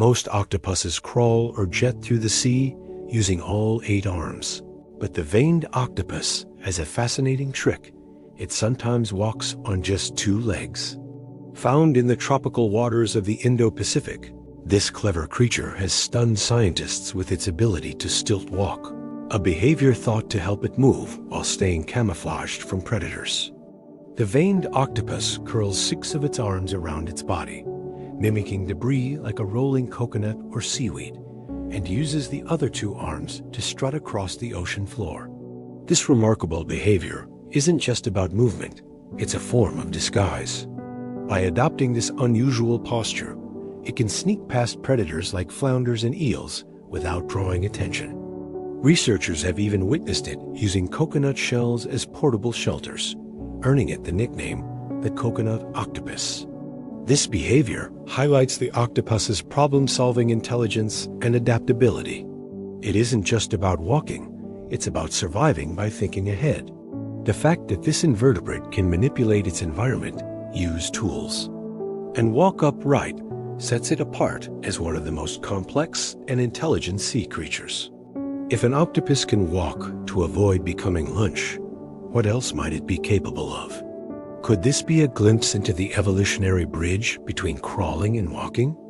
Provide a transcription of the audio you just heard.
Most octopuses crawl or jet through the sea using all 8 arms. But the veined octopus has a fascinating trick. It sometimes walks on just 2 legs. Found in the tropical waters of the Indo-Pacific, this clever creature has stunned scientists with its ability to stilt walk, a behavior thought to help it move while staying camouflaged from predators. The veined octopus curls 6 of its arms around its body, mimicking debris like a rolling coconut or seaweed, and uses the other 2 arms to strut across the ocean floor. This remarkable behavior isn't just about movement, it's a form of disguise. By adopting this unusual posture, it can sneak past predators like flounders and eels without drawing attention. Researchers have even witnessed it using coconut shells as portable shelters, earning it the nickname the Coconut Octopus. This behavior highlights the octopus's problem-solving intelligence and adaptability. It isn't just about walking, it's about surviving by thinking ahead. The fact that this invertebrate can manipulate its environment, use tools, and walk upright sets it apart as one of the most complex and intelligent sea creatures. If an octopus can walk to avoid becoming lunch, what else might it be capable of? Could this be a glimpse into the evolutionary bridge between crawling and walking?